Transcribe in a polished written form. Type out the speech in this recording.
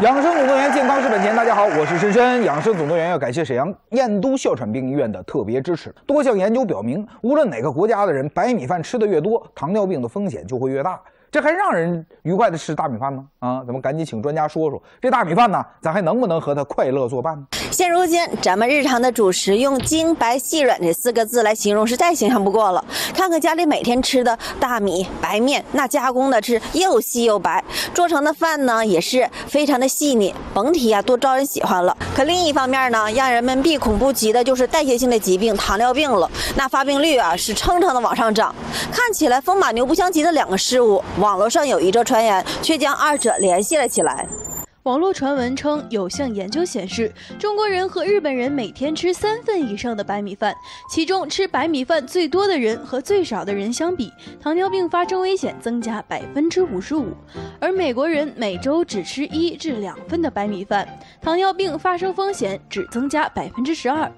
养生总动员，健康是本钱。大家好，我是深深。养生总动员要感谢沈阳燕都哮喘病医院的特别支持。多项研究表明，无论哪个国家的人，白米饭吃的越多，糖尿病的风险就会越大。这还让人愉快的吃大米饭吗？啊，咱们赶紧请专家说说，这大米饭呢，咱还能不能和它快乐作伴呢？现如今，咱们日常的主食用精白细软这4个字来形容是再形象不过了。看看家里每天吃的大米、白面，那加工的是又细又白，做成的饭呢也是非常的细腻，甭提多招人喜欢了。可另一方面呢，让人们避恐不及的就是代谢性的疾病糖尿病了，那发病率是蹭蹭的往上涨。看起来风马牛不相及的两个事物，网络上有一则传言，却将二者联系了起来。 网络传闻称，有项研究显示，中国人和日本人每天吃3份以上的白米饭，其中吃白米饭最多的人和最少的人相比，糖尿病发生危险增加55%；而美国人每周只吃1至2份的白米饭，糖尿病发生风险只增加12%。